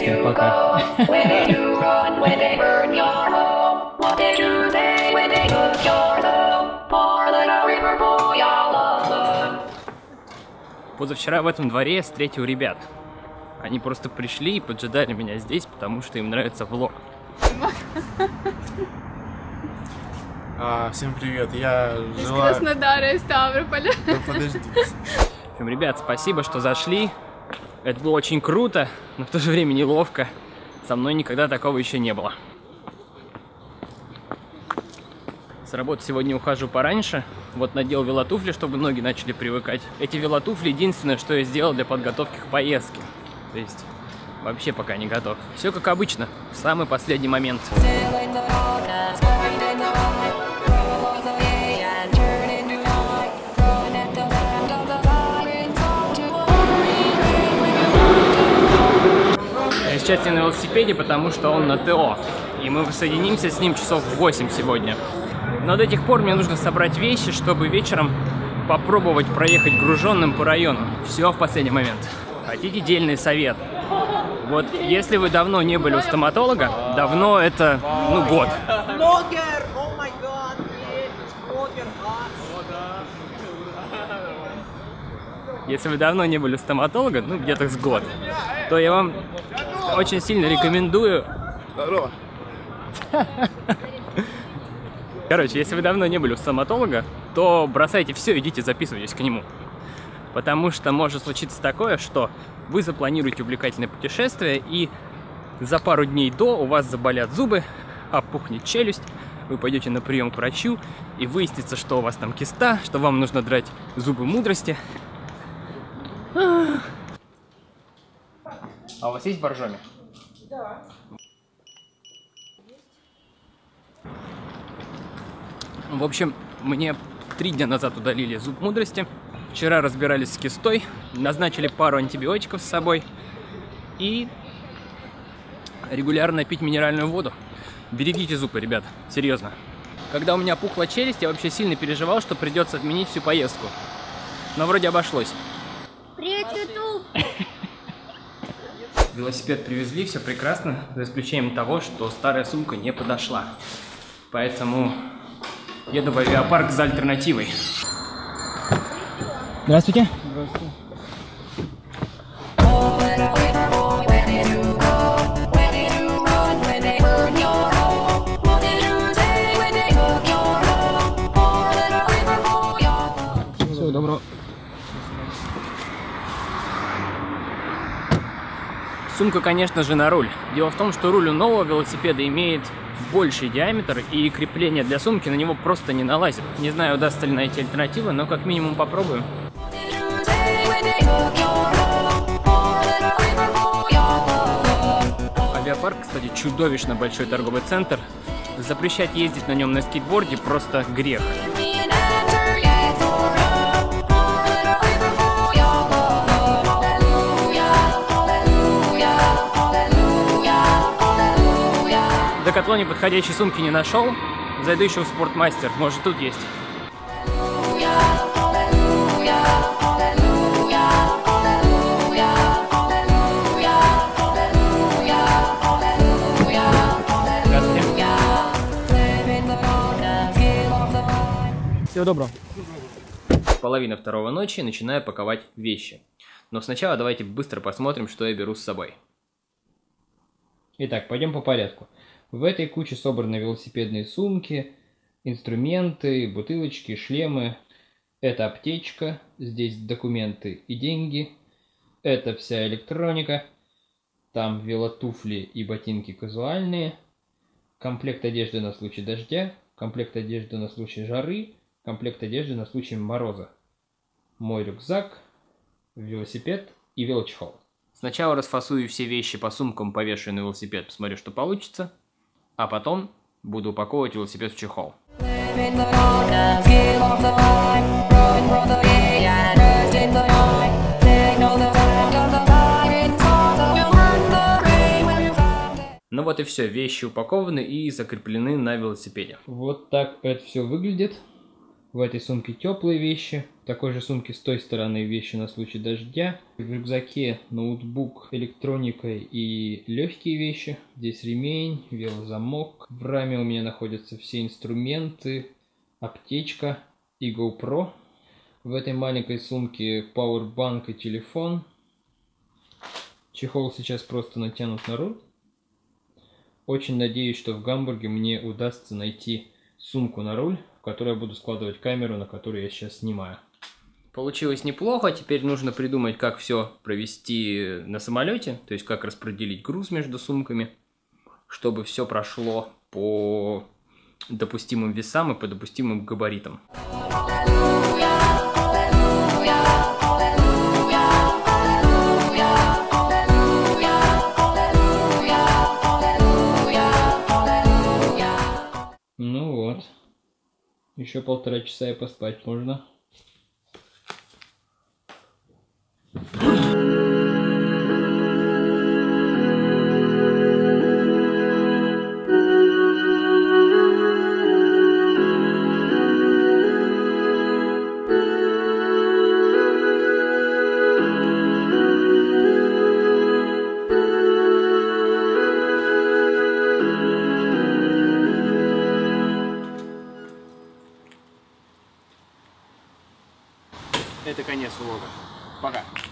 Всем пока. Позавчера в этом дворе я встретил ребят. Они просто пришли и поджидали меня здесь, потому что им нравится влог. Всем привет, я из Краснодара, из Ставрополя. Ну, подожди. В общем, ребят, спасибо, что зашли. Это было очень круто, но в то же время неловко. Со мной никогда такого еще не было. С работы сегодня ухожу пораньше. Вот надел велотуфли, чтобы ноги начали привыкать. Эти велотуфли единственное, что я сделал для подготовки к поездке. То есть вообще пока не готов. Все как обычно, в самый последний момент. Сейчас я на велосипеде, потому что он на ТО. И мы воссоединимся с ним часов в 8 сегодня. Но до тех пор мне нужно собрать вещи, чтобы вечером попробовать проехать груженным по району. Все в последний момент. Хотите дельный совет? Вот если вы давно не были у стоматолога, давно это, ну, год. Если вы давно не были у стоматолога, ну, где-то с год, то я вам очень сильно рекомендую... Здорово. Короче, если вы давно не были у стоматолога, то бросайте все, идите, записывайтесь к нему. Потому что может случиться такое, что вы запланируете увлекательное путешествие, и за пару дней до у вас заболят зубы, опухнет челюсть, вы пойдете на прием к врачу, и выяснится, что у вас там киста, что вам нужно драть зубы мудрости. А у вас есть боржоми? Да. В общем, мне 3 дня назад удалили зуб мудрости. Вчера разбирались с кистой, назначили пару антибиотиков с собой и регулярно пить минеральную воду. Берегите зубы, ребят, серьезно. Когда у меня пухла челюсть, я вообще сильно переживал, что придется отменить всю поездку. Но вроде обошлось. Привет, YouTube! Велосипед привезли, все прекрасно, за исключением того, что старая сумка не подошла. Поэтому еду в авиапарк за альтернативой. Здравствуйте. Здравствуйте. Всего доброго. Сумка, конечно же, на руль. Дело в том, что руль у нового велосипеда имеет больший диаметр, и крепление для сумки на него просто не налазит. Не знаю, удастся ли найти альтернативы, но как минимум попробую. Авиапарк, кстати, чудовищно большой торговый центр. Запрещать ездить на нем на скейтборде просто грех. В Катлоне подходящей сумки не нашел. Зайду еще в Спортмастер, может, тут есть. Всего доброго. Половина второго ночи, начинаю паковать вещи. Но сначала давайте быстро посмотрим, что я беру с собой. Итак, пойдем по порядку. В этой куче собраны велосипедные сумки, инструменты, бутылочки, шлемы. Это аптечка, здесь документы и деньги. Это вся электроника. Там велотуфли и ботинки казуальные. Комплект одежды на случай дождя. Комплект одежды на случай жары. Комплект одежды на случай мороза. Мой рюкзак, велосипед и велочехол. Сначала расфасую все вещи по сумкам, повешаю на велосипед, посмотрю, что получится. А потом буду упаковывать велосипед в чехол. Ну вот и все, вещи упакованы и закреплены на велосипеде. Вот так это все выглядит. В этой сумке теплые вещи, в такой же сумке с той стороны вещи на случай дождя. В рюкзаке ноутбук, электроника и легкие вещи. Здесь ремень, велозамок. В раме у меня находятся все инструменты, аптечка и GoPro. В этой маленькой сумке Powerbank и телефон. Чехол сейчас просто натянут на руль. Очень надеюсь, что в Гамбурге мне удастся найти сумку на руль, в которой я буду складывать камеру, на которую я сейчас снимаю. Получилось неплохо, теперь нужно придумать, как все провести на самолете, то есть как распределить груз между сумками, чтобы все прошло по допустимым весам и по допустимым габаритам. Ну вот. Еще полтора часа и поспать можно. Это конец улога. Пока.